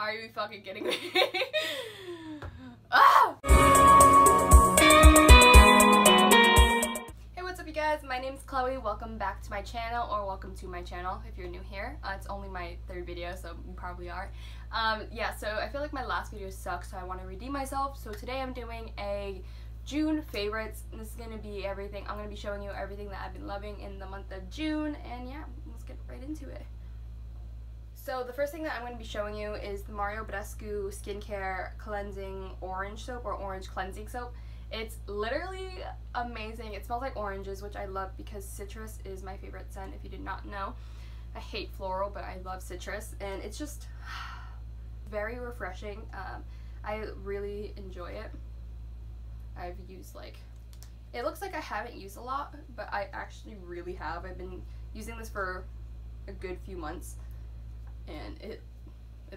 Are you fucking kidding me? Ah! Hey, what's up you guys? My name's Chloe. Welcome back to my channel, or welcome to my channel if you're new here. It's only my third video, so you probably are. Yeah, so I feel like my last video sucked, so I want to redeem myself. So today I'm doing a June favorites. And this is going to be everything. I'm going to be showing you everything that I've been loving in the month of June. And yeah, let's get right into it. So the first thing that I'm going to be showing you is the Mario Badescu Skincare Cleansing Orange Soap, or Orange Cleansing Soap. It's literally amazing. It smells like oranges, which I love because citrus is my favorite scent, if you did not know. I hate floral, but I love citrus, and it's just very refreshing. I really enjoy it. I've used, like, it looks like I haven't used a lot, but I actually really have. I've been using this for a good few months. And it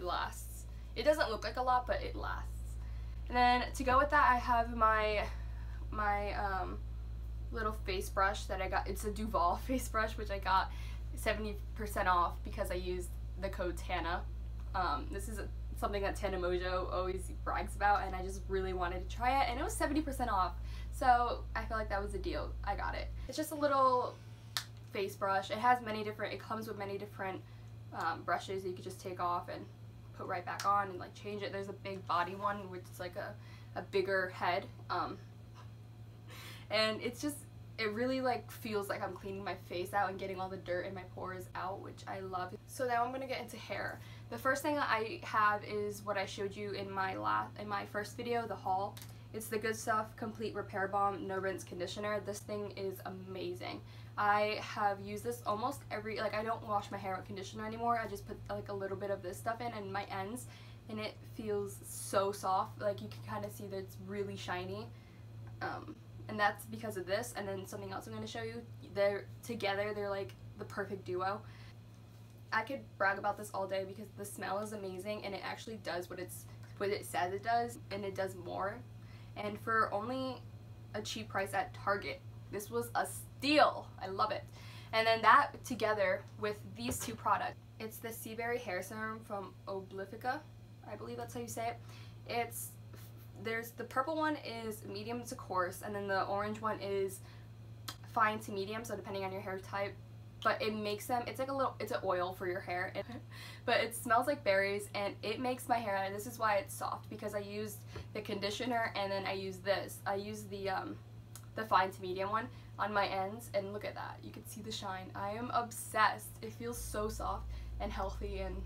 lasts. It doesn't look like a lot, but it lasts. And then to go with that, I have my little face brush that I got. It's a Duvall face brush, which I got 70% off because I used the code Tana. This is something that Tana Mojo always brags about, and I just really wanted to try it, and it was 70% off. So I feel like that was a deal. I got it. It's just a little face brush. It has many different. It comes with many different brushes that you could just take off and put right back on and like change it. There's a big body one, which is like a bigger head, and it's just, it really like feels like I'm cleaning my face out and getting all the dirt in my pores out, which I love. So now I'm gonna get into hair. The first thing that I have is what I showed you in my first video, the haul. It's the Good Stuff Complete Repair Balm No Rinse Conditioner. This thing is amazing. I have used this almost every, like, I don't wash my hair with conditioner anymore. I just put like a little bit of this stuff in and my ends, and it feels so soft. Like, you can kind of see that it's really shiny, and that's because of this. And then something else I'm going to show you. They're together. They're like the perfect duo. I could brag about this all day because the smell is amazing, and it actually does what it says it does, and it does more. And for only a cheap price at Target, this was a steal. I love it. And then that together with these two products, it's the Sea Berry hair serum from Oblifica. I believe that's how you say it. There's the purple one is medium to coarse, and then the orange one is fine to medium, so depending on your hair type. But it makes them, it's like a little, it's an oil for your hair, but it smells like berries, and it makes my hair, and this is why it's soft, because I used the conditioner and then I used this. I used the fine to medium one on my ends, and look at that. You can see the shine. I am obsessed. It feels so soft and healthy, and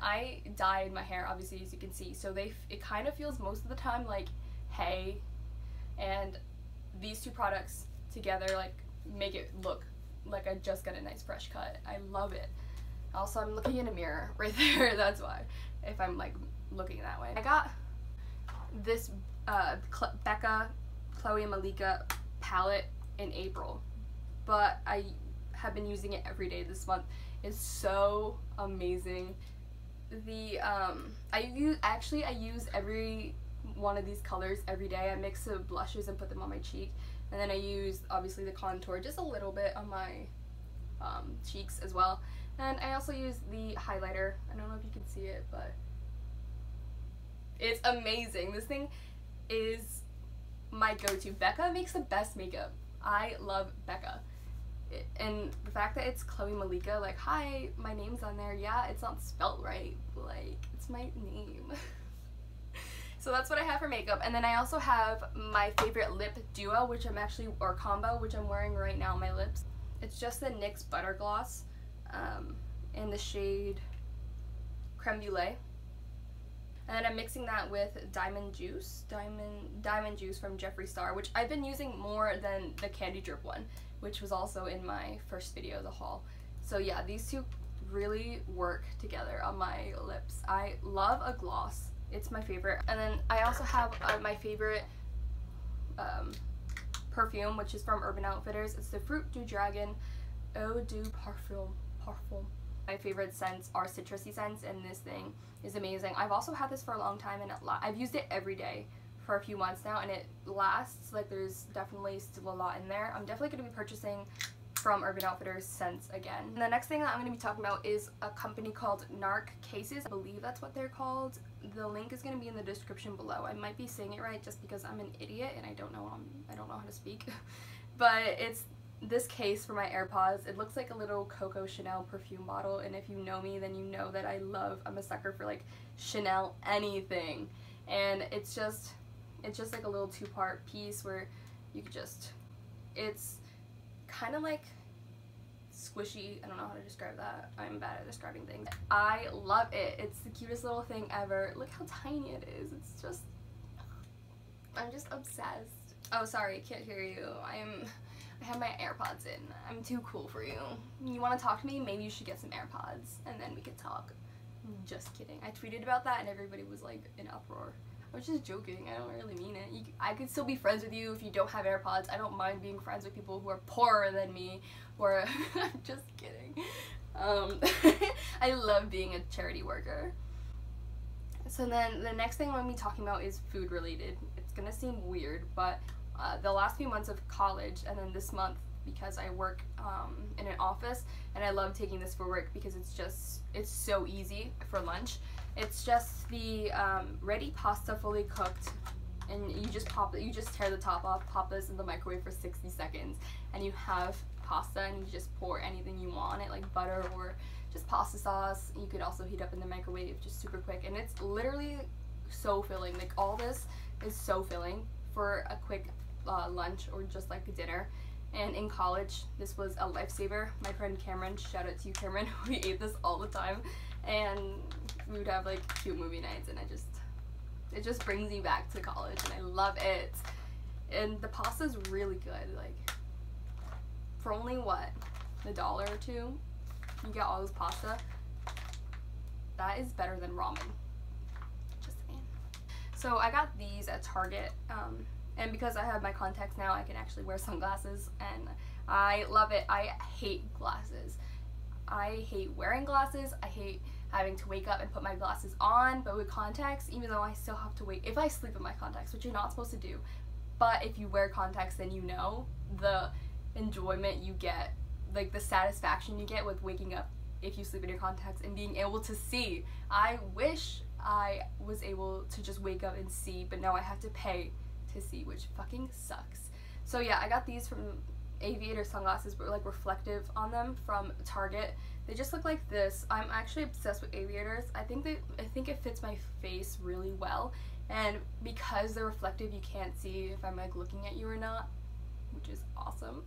I dyed my hair, obviously, as you can see, so it kind of feels most of the time like hay, and these two products together like make it look like I just got a nice fresh cut. I love it. Also, I'm looking in a mirror right there. That's why, if I'm like looking that way. I got this Becca Chloe and Malika palette in April, but I have been using it every day this month. It's so amazing. The I use every one of these colors every day. I mix the blushes and put them on my cheek, and then I use obviously the contour just a little bit on my cheeks as well. And I also use the highlighter. I don't know if you can see it, but it's amazing. This thing is my go-to. Becca makes the best makeup. I love Becca. And the fact that it's Chloe Malika, like, hi, my name's on there. Yeah, it's not spelt right. Like, it's my name. So that's what I have for makeup. And then I also have my favorite lip duo, which I'm actually, or combo, which I'm wearing right now on my lips. It's just the NYX Butter Gloss in the shade Creme Brulee. And then I'm mixing that with Diamond Juice from Jeffree Star, which I've been using more than the Candy Drip one, which was also in my first video, the haul. So yeah, these two really work together on my lips. I love a gloss. It's my favorite. And then I also have my favorite perfume, which is from Urban Outfitters. It's the Fruit du Dragon Eau de Parfum. My favorite scents are citrusy scents, and this thing is amazing. I've also had this for a long time, and I've used it every day for a few months now, and it lasts. Like, there's definitely still a lot in there. I'm definitely going to be purchasing from Urban Outfitters since again. And the next thing that I'm going to be talking about is a company called NARC Cases. I believe that's what they're called. The link is going to be in the description below. I might be saying it right just because I'm an idiot and I don't know how to speak. But it's this case for my AirPods. It looks like a little Coco Chanel perfume bottle, and if you know me, then you know that I'm a sucker for like Chanel anything. And it's just like a little two-part piece where you could just, it's kind of like squishy. I don't know how to describe that. I'm bad at describing things. I love it. It's the cutest little thing ever. Look how tiny it is. It's just, I'm just obsessed. Oh, sorry, can't hear you. I have my AirPods in. I'm too cool for you. You want to talk to me? Maybe you should get some AirPods and then we could talk. Just kidding. I tweeted about that and everybody was like in uproar. I was just joking. I don't really mean it. I could still be friends with you if you don't have AirPods. I don't mind being friends with people who are poorer than me. Or I'm just kidding. I love being a charity worker. So then the next thing I'm going to be talking about is food related. It's going to seem weird, but the last few months of college and then this month, because I work in an office and I love taking this for work because it's so easy for lunch. It's just the ready pasta fully cooked, and you just pop it, you just tear the top off, pop this in the microwave for 60 seconds and you have pasta, and you just pour anything you want on it, like butter or just pasta sauce. You could also heat up in the microwave, just super quick, and it's literally so filling. Like all this is so filling for a quick lunch or just like a dinner. And in college, this was a lifesaver. My friend Cameron, shout out to you Cameron, we ate this all the time, and we would have like cute movie nights, and it just brings me back to college, and I love it. And the pasta's really good. Like for only what, $1 or $2, you get all this pasta. That is better than ramen. Just saying. So I got these at Target. And because I have my contacts now, I can actually wear sunglasses, and I love it. I hate glasses. I hate wearing glasses. I hate having to wake up and put my glasses on, but with contacts, even though I still have to wait, if I sleep in my contacts, which you're not supposed to do, but if you wear contacts, then you know the enjoyment you get, like the satisfaction you get with waking up if you sleep in your contacts and being able to see. I wish I was able to just wake up and see, but no, I have to pay to see, which fucking sucks. So yeah, I got these from Aviator sunglasses, but like reflective on them, from Target. They just look like this. I'm actually obsessed with Aviators. I think it fits my face really well, and because they're reflective, you can't see if I'm like looking at you or not, which is awesome.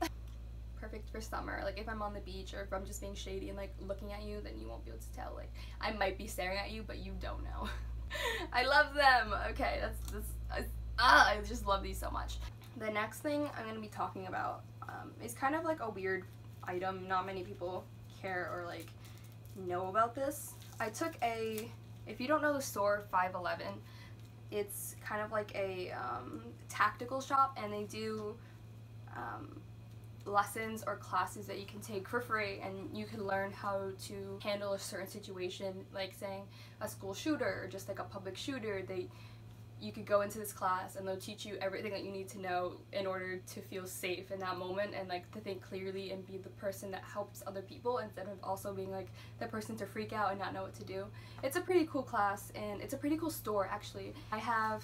Perfect for summer. Like if I'm on the beach or if I'm just being shady and like looking at you, then you won't be able to tell. Like I might be staring at you, but you don't know. I love them. Okay, I just love these so much. The next thing I'm going to be talking about is kind of like a weird item. Not many people care or like know about this. I took a, if you don't know the store, 511, it's kind of like a tactical shop, and they do lessons or classes that you can take for free, and you can learn how to handle a certain situation, like saying a school shooter or just like a public shooter. You could go into this class and they'll teach you everything that you need to know in order to feel safe in that moment, and like to think clearly and be the person that helps other people instead of also being like the person to freak out and not know what to do. It's a pretty cool class, and it's a pretty cool store actually. I have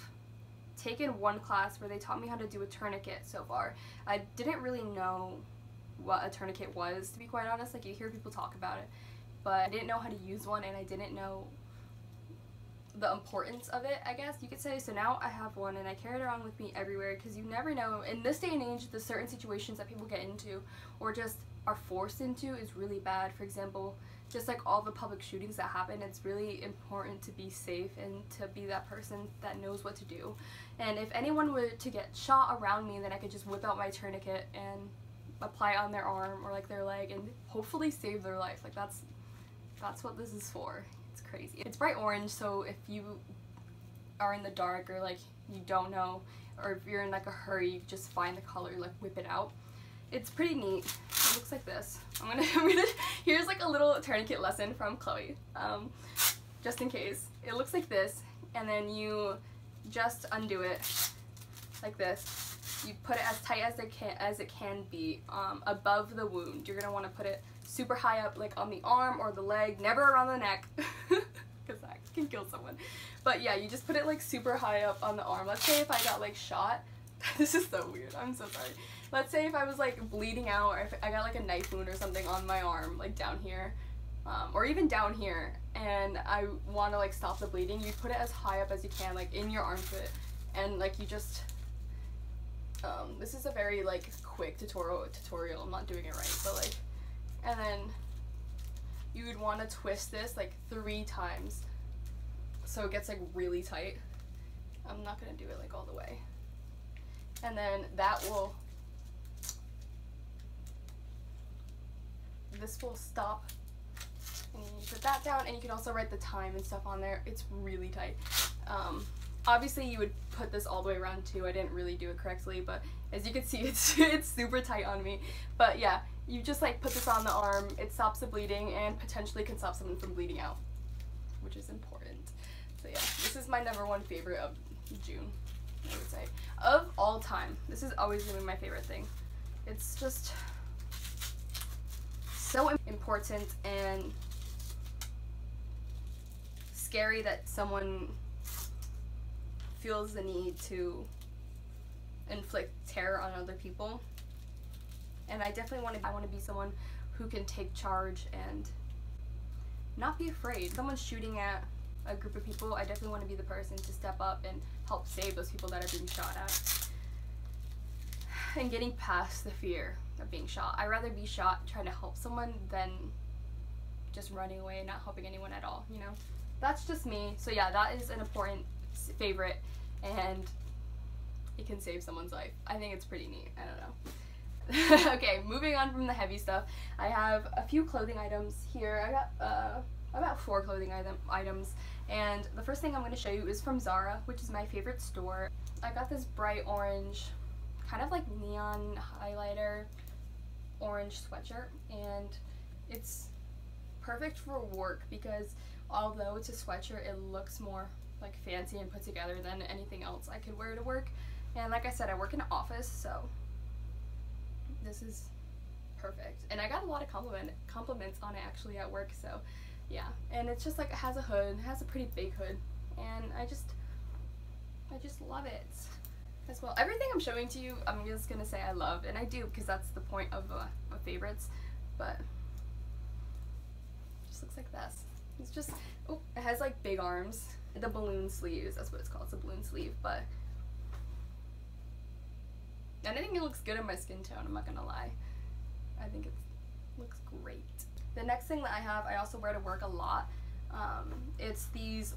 taken one class where they taught me how to do a tourniquet so far. I didn't really know what a tourniquet was, to be quite honest. Like you hear people talk about it, but I didn't know how to use one, and I didn't know the importance of it, I guess you could say. So now I have one, and I carry it around with me everywhere, because you never know in this day and age the certain situations that people get into or just are forced into is really bad. For example, just like all the public shootings that happen, it's really important to be safe and to be that person that knows what to do. And if anyone were to get shot around me, then I could just whip out my tourniquet and apply it on their arm or like their leg and hopefully save their life. Like that's what this is for. It's crazy. It's bright orange, so if you are in the dark or like you don't know, or if you're in like a hurry, you just find the color, like whip it out. It's pretty neat. It looks like this. I'm gonna here's like a little tourniquet lesson from Chloe, just in case. It looks like this, and then you just undo it like this, you put it as tight as it can be above the wound. You're gonna want to put it super high up, like on the arm or the leg, never around the neck, because that can kill someone. But yeah, you just put it like super high up on the arm. Let's say if I got like shot, this is so weird, I'm so sorry. Let's say if I was like bleeding out, or if I got like a knife wound or something on my arm, like down here, or even down here, and I want to like stop the bleeding, you put it as high up as you can, like in your armpit, and like you just, this is a very like quick tutorial, I'm not doing it right, but like, and then you would want to twist this like 3 times so it gets like really tight. I'm not gonna do it like all the way. And then that will, this will stop, and you put that down, and you can also write the time and stuff on there. It's really tight. Obviously you would put this all the way around too. I didn't really do it correctly, but as you can see, it's super tight on me. But yeah, you just like put this on the arm, it stops the bleeding and potentially can stop someone from bleeding out, which is important. So yeah, this is my #1 favorite of June, I would say, of all time. This is always gonna be my favorite thing. It's just so important and scary that someone feels the need to inflict terror on other people. And I definitely want to be someone who can take charge and not be afraid. If someone's shooting at a group of people, I definitely want to be the person to step up and help save those people that are being shot at. And getting past the fear of being shot. I'd rather be shot trying to help someone than just running away and not helping anyone at all, you know? That's just me. So yeah, that is an important favorite, and it can save someone's life. I think it's pretty neat. I don't know. Okay, moving on from the heavy stuff, I have a few clothing items here. I got about 4 clothing items, and the first thing I'm going to show you is from Zara, which is my favorite store. I got this bright orange, kind of like neon highlighter orange sweatshirt, and it's perfect for work because although it's a sweatshirt, it looks more like fancy and put together than anything else I could wear to work. And like I said, I work in an office, so this is perfect. And I got a lot of compliments on it actually at work, so yeah. And it's just like, it has a hood, it has a pretty big hood, and I just love it as well. Everything I'm showing to you, I'm just gonna say I love, and I do, because that's the point of my favorites. But it just looks like this. It's just, oh, it has like big arms, the balloon sleeves, that's what it's called, it's a balloon sleeve. But and I think it looks good in my skin tone, I'm not gonna lie. I think it looks great. The next thing that I have, I also wear to work a lot. It's these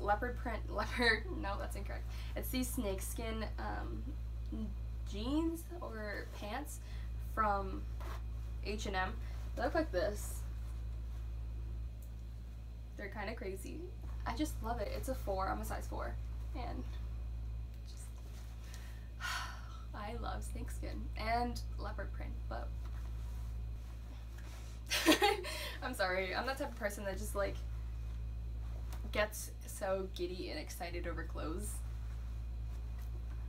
these snakeskin jeans or pants from H&M. They look like this. They're kind of crazy. I just love it. It's a 4, I'm a size 4. And I love snakeskin and leopard print, but I'm sorry, I'm that type of person that just like gets so giddy and excited over clothes.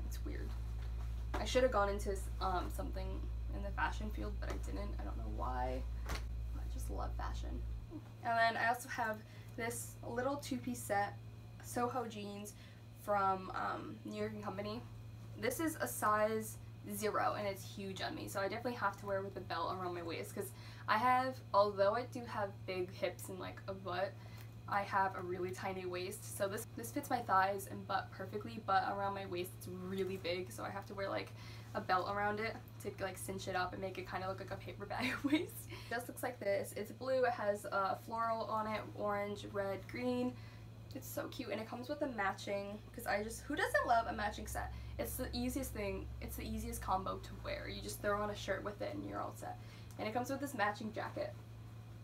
It's weird. I should have gone into something in the fashion field, but I didn't. I don't know why. I just love fashion. And then I also have this little 2-piece set, Soho jeans from New York & Company. This is a size 0, and it's huge on me, so I definitely have to wear with a belt around my waist, because I have, although I do have big hips and like a butt, I have a really tiny waist, so this fits my thighs and butt perfectly, but around my waist it's really big, so I have to wear like a belt around it to like cinch it up and make it kind of look like a paper bag waist. It just looks like this. It's blue, it has floral on it, orange, red, green. It's so cute, and it comes with a matching, because I just, who doesn't love a matching set? It's the easiest thing, it's the easiest combo to wear. You just throw on a shirt with it and you're all set. And it comes with this matching jacket.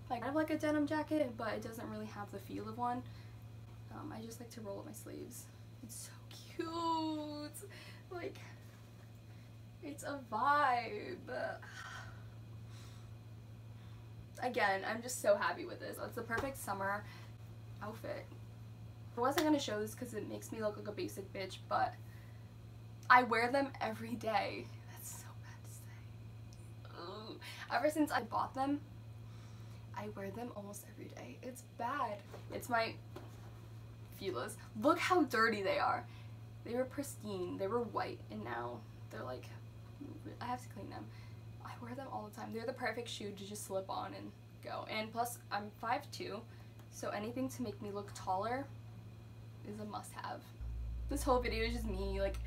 Like, kind of like a denim jacket, but it doesn't really have the feel of one. I just like to roll up my sleeves. It's so cute! Like, it's a vibe! Again, I'm just so happy with this. It's the perfect summer outfit. I wasn't gonna show this because it makes me look like a basic bitch, but I wear them every day. That's Ever since I bought them, I wear them almost every day. It's bad. It's my Filas. Look how dirty they are. They were pristine, they were white, and now they're like, I have to clean them. I wear them all the time. They're the perfect shoe to just slip on and go. And plus, I'm 5'2", so anything to make me look taller is a must-have. This whole video is just me, like,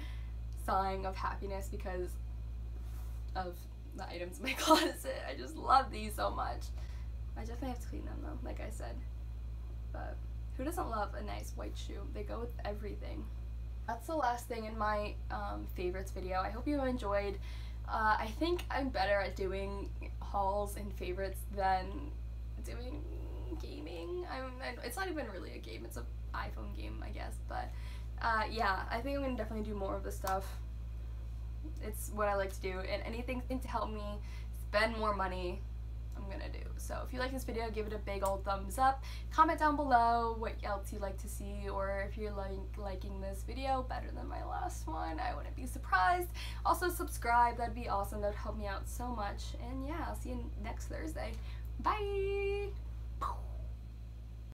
sighing of happiness because of the items in my closet. I just love these so much. I definitely have to clean them, though, like I said. But who doesn't love a nice white shoe? They go with everything. That's the last thing in my favorites video. I hope you enjoyed. I think I'm better at doing hauls and favorites than doing gaming. It's not even really a game. It's an iPhone game, I guess. But yeah, I think I'm going to definitely do more of this stuff. It's what I like to do, and anything to help me spend more money, I'm gonna do. So if you like this video, give it a big old thumbs up. Comment down below what else you'd like to see, or if you're liking this video better than my last one, I wouldn't be surprised. Also subscribe, that'd be awesome. That'd help me out so much. And yeah, I'll see you next Thursday. Bye!